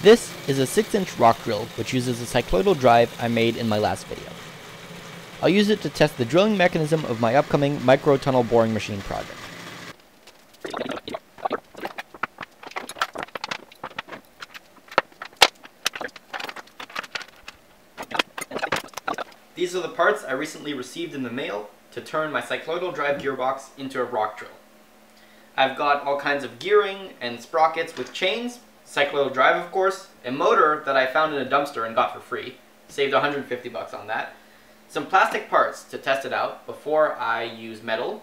This is a 6-inch rock drill which uses a cycloidal drive I made in my last video. I'll use it to test the drilling mechanism of my upcoming Micro Tunnel Boring Machine project. These are the parts I recently received in the mail to turn my cycloidal drive gearbox into a rock drill. I've got all kinds of gearing and sprockets with chains, cycloidal drive of course, a motor that I found in a dumpster and got for free, saved 150 bucks on that, some plastic parts to test it out before I use metal,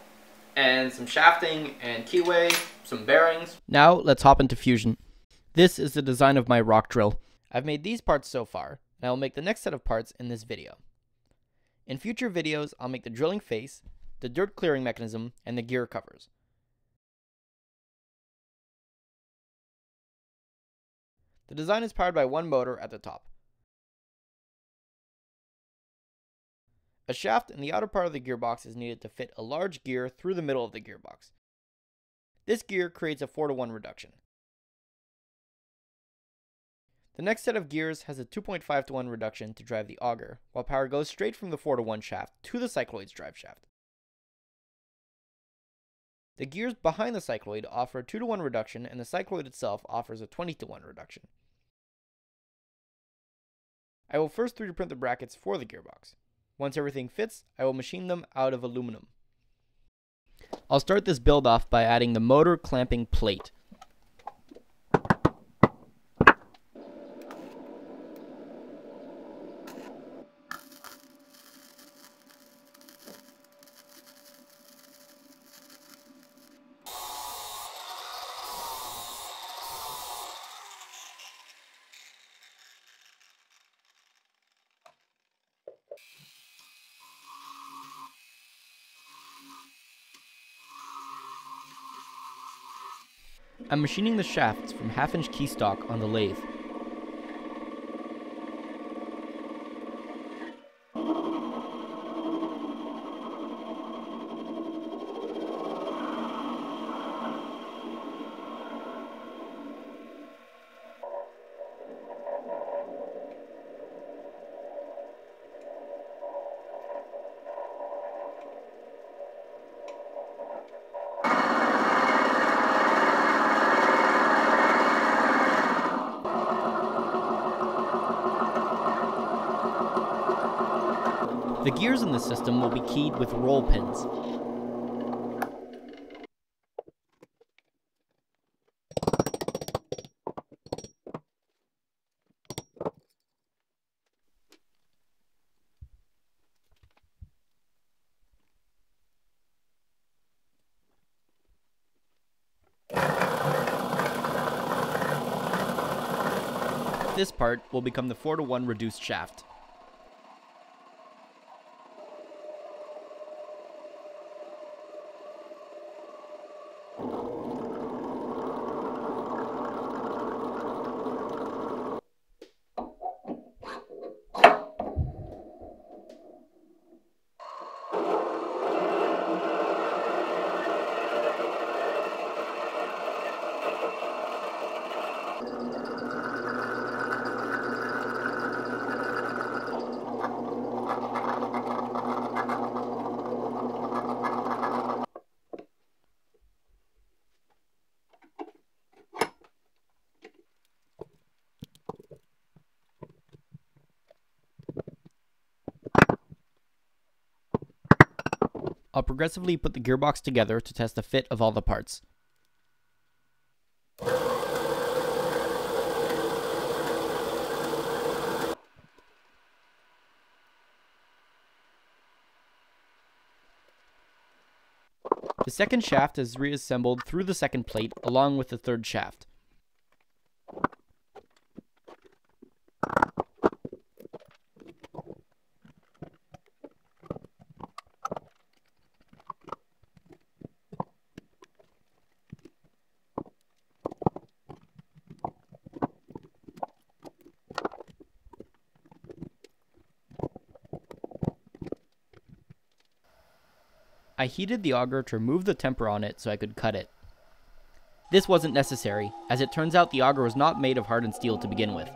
and some shafting and keyway, some bearings. Now let's hop into Fusion. This is the design of my rock drill. I've made these parts so far, and I will make the next set of parts in this video. In future videos, I'll make the drilling face, the dirt clearing mechanism, and the gear covers. The design is powered by one motor at the top. A shaft in the outer part of the gearbox is needed to fit a large gear through the middle of the gearbox. This gear creates a 4-to-1 reduction. The next set of gears has a 2.5-to-1 reduction to drive the auger, while power goes straight from the 4-to-1 shaft to the cycloid's drive shaft. The gears behind the cycloid offer a 2-to-1 reduction, and the cycloid itself offers a 20-to-1 reduction. I will first 3D print the brackets for the gearbox. Once everything fits, I will machine them out of aluminum. I'll start this build off by adding the motor clamping plate. I'm machining the shafts from 1/2-inch keystock on the lathe. The gears in the system will be keyed with roll pins. This part will become the 4-to-1 reduced shaft. I'll progressively put the gearbox together to test the fit of all the parts. The second shaft is reassembled through the second plate along with the third shaft. I heated the auger to remove the temper on it so I could cut it. This wasn't necessary, as it turns out the auger was not made of hardened steel to begin with.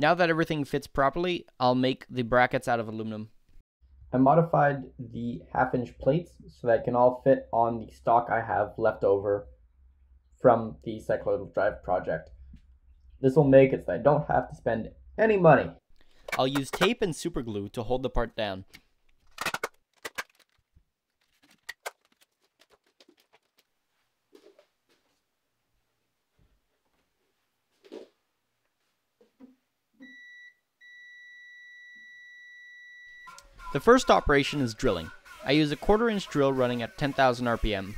Now that everything fits properly, I'll make the brackets out of aluminum. I modified the half-inch plates so that it can all fit on the stock I have left over from the cycloidal drive project. This will make it so I don't have to spend any money. I'll use tape and super glue to hold the part down. The first operation is drilling. I use a 1/4-inch drill running at 10,000 RPM.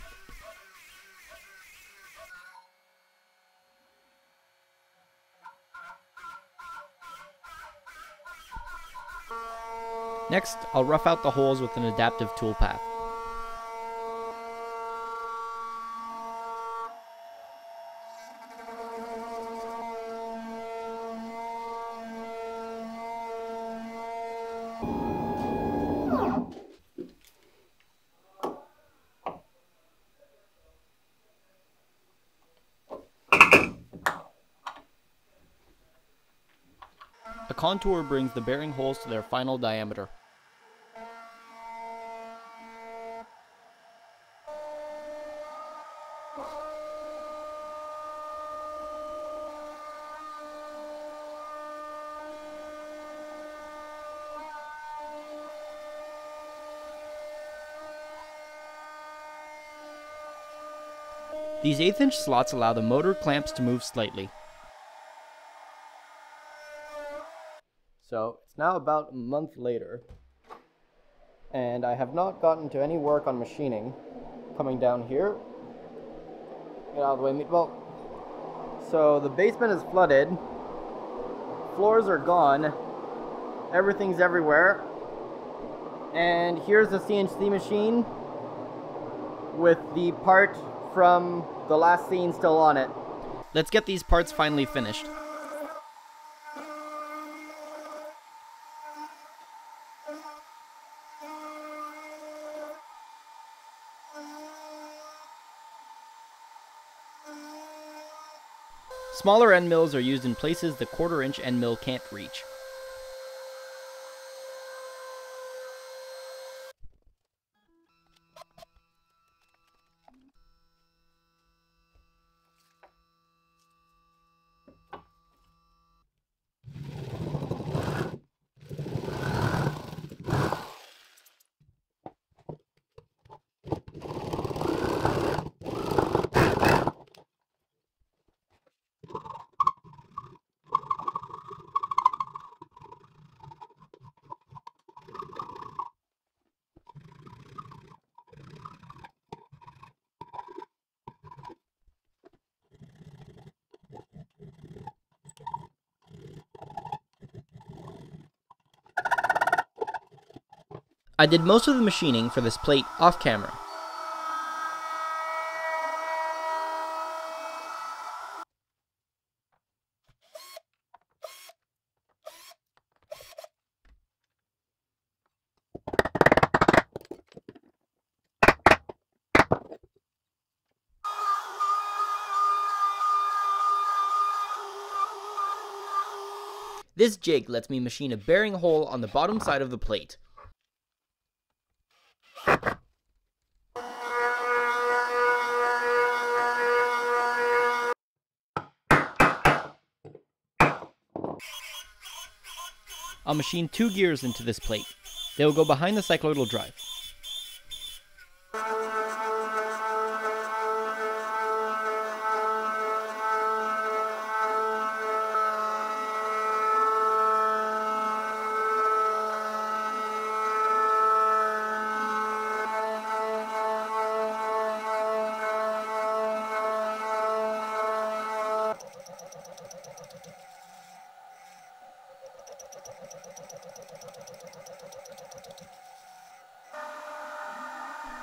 Next, I'll rough out the holes with an adaptive toolpath. A contour brings the bearing holes to their final diameter. These 1/8-inch slots allow the motor clamps to move slightly. So, it's now about a month later, and I have not gotten to any work on machining. Coming down here. Get out of the way, meatball. So, the basement is flooded. Floors are gone. Everything's everywhere. And here's the CNC machine with the part from the last scene still on it. Let's get these parts finally finished. Smaller end mills are used in places the 1/4-inch end mill can't reach. I did most of the machining for this plate off camera. This jig lets me machine a bearing hole on the bottom side of the plate. I'll machine 2 gears into this plate. They will go behind the cycloidal drive.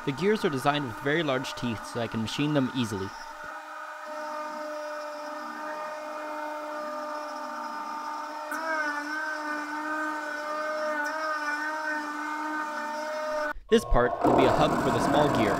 The gears are designed with very large teeth so I can machine them easily. This part will be a hub for the small gear.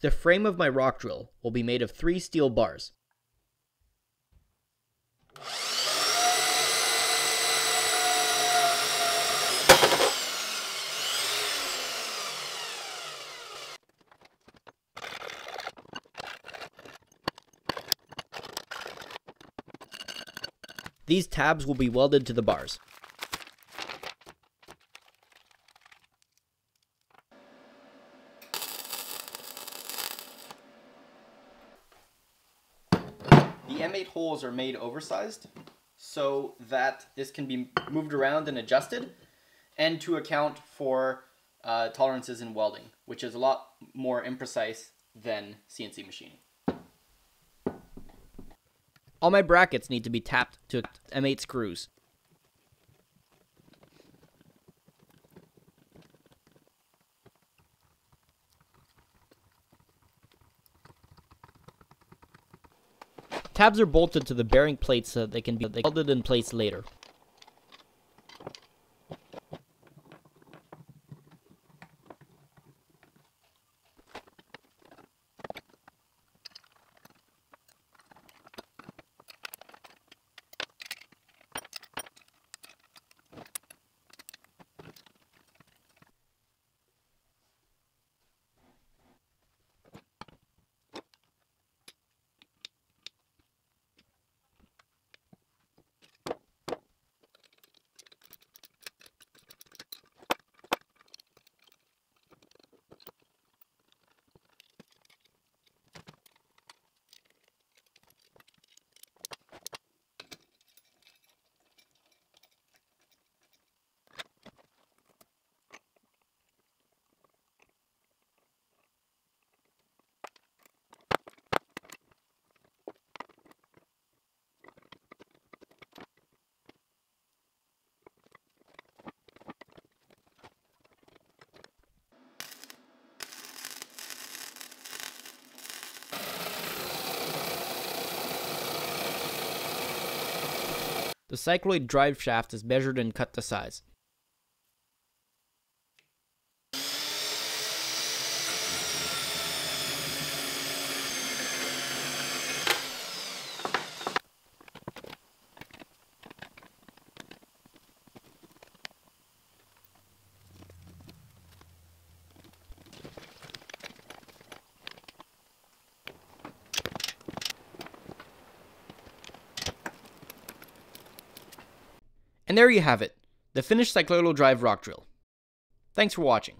The frame of my rock drill will be made of 3 steel bars. These tabs will be welded to the bars. The M8 holes are made oversized so that this can be moved around and adjusted, and to account for tolerances in welding, which is a lot more imprecise than CNC machining. All my brackets need to be tapped to M8 screws. Tabs are bolted to the bearing plates so that they can be welded in place later. The cycloid drive shaft is measured and cut to size. And there you have it, the finished cycloidal drive rock drill. Thanks for watching.